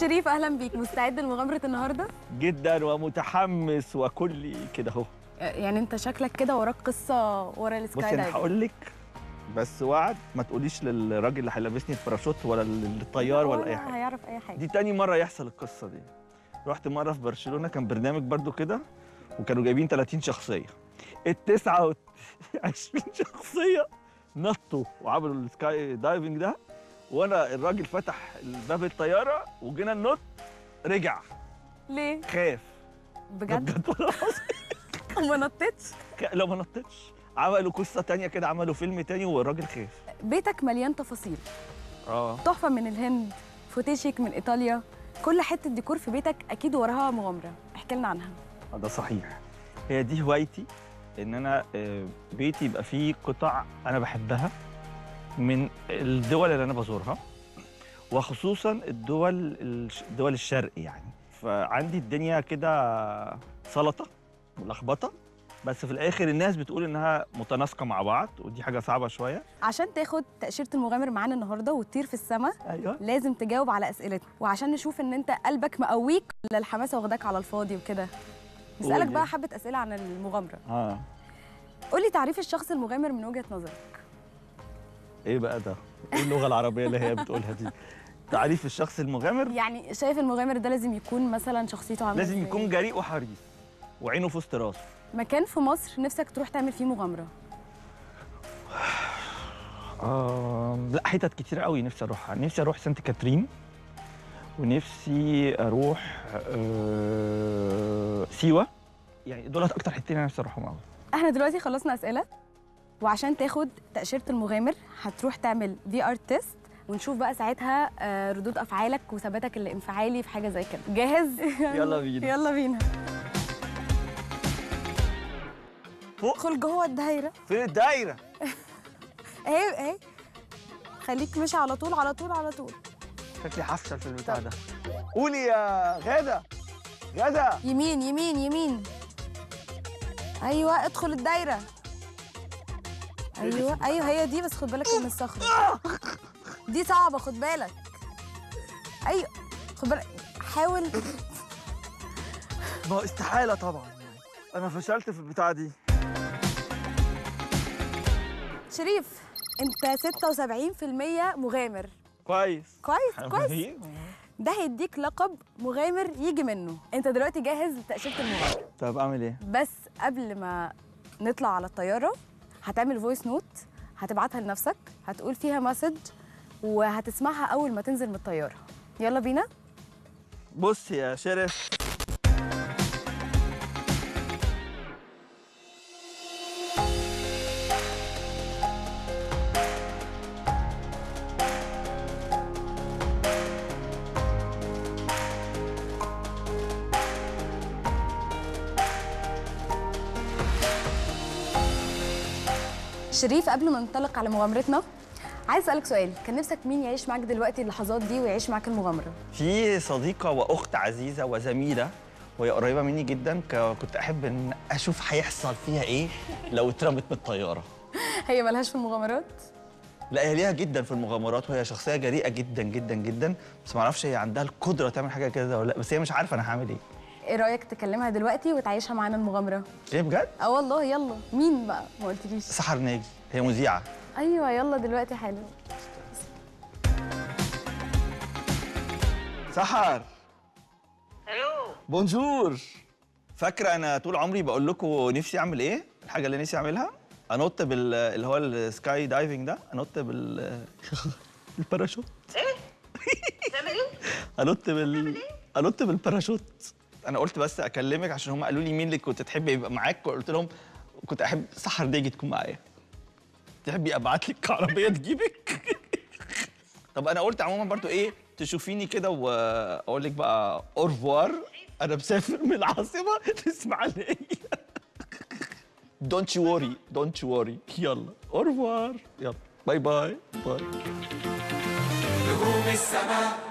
شريف اهلا بيك، مستعد لمغامره النهارده؟ جدا ومتحمس وكلي كده اهو. يعني انت شكلك كده وراك قصه ورا السكاي دايفنج. بصي انا هقول لك بس وعد ما تقوليش للراجل اللي هيلبسني الباراشوت ولا للطيار ولا اي حاجه، هيعرف اي حاجه. دي تاني مره يحصل القصه دي. رحت مره في برشلونه كان برنامج برضو كده وكانوا جايبين 30 شخصيه، ال 29 شخصيه نطوا وعملوا السكاي دايفنج ده، وانا الراجل فتح باب الطياره وجينا ننط رجع. ليه؟ خاف بجد؟ ما نطتش. لو ما نطتش عملوا قصه ثانيه كده، عملوا فيلم ثاني والراجل خاف. بيتك مليان تفاصيل، تحفه من الهند، فوتيشك من ايطاليا، كل حته ديكور في بيتك اكيد وراها مغامره، احكي لنا عنها. ده صحيح، هي دي هوايتي، ان انا بيتي يبقى فيه قطع انا بحبها من الدول اللي انا بزورها، وخصوصا الدول الشرق يعني. فعندي الدنيا كده سلطه ملخبطه، بس في الاخر الناس بتقول انها متناسقه مع بعض، ودي حاجه صعبه شويه. عشان تاخد تاشيره المغامر معانا النهارده وتطير في السماء، أيوة، لازم تجاوب على اسئلتنا، وعشان نشوف ان انت قلبك مقويك ولا الحماسه واخداك على الفاضي وكده، نسالك بقى حبه اسئله عن المغامره. قولي تعريف الشخص المغامر من وجهه نظرك. ايه بقى ده؟ ايه اللغه العربيه اللي هي بتقولها دي؟ تعريف الشخص المغامر يعني شايف المغامر ده لازم يكون مثلا شخصيته عامله ازاي؟ لازم يكون جريء وحريص وعينه في وسط راسه. مكان في مصر نفسك تروح تعمل فيه مغامره؟ لا، حتت كتير قوي نفسي اروحها. نفسي اروح سانت كاترين، ونفسي اروح سيوه، يعني دولت اكتر حتتين انا نفسي اروحهم قوي. احنا دلوقتي خلصنا اسئله، وعشان تاخد تأشيرة المغامر هتروح تعمل VR تيست، ونشوف بقى ساعتها ردود أفعالك وثباتك الانفعالي في حاجة زي كده. جاهز؟ يلا بينا. يلا بينا. ادخل جوه الدايرة. فين الدايرة؟ أهي أهي. خليك ماشي على طول على طول على طول. شكلي هفشل في البتاع ده. قولي يا غادة. غادة. يمين يمين يمين. أيوه ادخل الدايرة. ايوه ايوه هي دي، بس خد بالك من الصخره دي صعبه، خد بالك. ايوه خد بالك، حاول. ما استحاله طبعا، انا فشلت في البتاعه دي. شريف انت 76% مغامر. كويس كويس كويس، ده هيديك لقب مغامر يجي منه. انت دلوقتي جاهز لتاشيره المغامره. طب اعمل ايه؟ بس قبل ما نطلع على الطياره هتعمل فويس نوت، هتبعتها لنفسك، هتقول فيها مسج، وهتسمعها اول ما تنزل من الطياره. يلا بينا. بص يا شرف، شريف قبل ما ننطلق على مغامرتنا عايز اسالك سؤال، كان نفسك مين يعيش معاك دلوقتي اللحظات دي ويعيش معاك المغامره؟ في صديقه واخت عزيزه وزميله وهي قريبه مني جدا، كنت احب ان اشوف هيحصل فيها ايه لو اترمت من الطياره. هي مالهاش في المغامرات؟ لا هي ليها جدا في المغامرات، وهي شخصيه جريئه جدا جدا جدا، بس ما اعرفش هي عندها القدره تعمل حاجه كده ولا لا، بس هي مش عارفه انا هعمل ايه. ايه رايك تكلمها دلوقتي وتعيشها معانا المغامره؟ ايه بجد؟ والله يلا. مين بقى؟ ما قلتليش. سحر ناجي، هي مذيعه. ايوه يلا دلوقتي حالا. سحر. الو. بونجور. فاكره انا طول عمري بقول لكم نفسي اعمل ايه؟ الحاجه اللي نفسي اعملها انط اللي هو السكاي دايفنج ده، انط بالباراشوت. ايه؟ تعمل ايه؟ انط بالباراشوت. انا قلت بس اكلمك عشان هم قالوا لي مين اللي كنت تحب يبقى معاك، وقلت لهم كنت احب سحر ناجي تكون معايا. تحبي ابعت لك عربيه تجيبك؟ طب انا قلت عموما برضو ايه، تشوفيني كده واقول لك بقى اورفوار، انا مسافر من العاصمه لاسماعيليه. دونت يو وري دونت يو وري. يلا اورفوار، يلا باي باي باي. نجوم السماء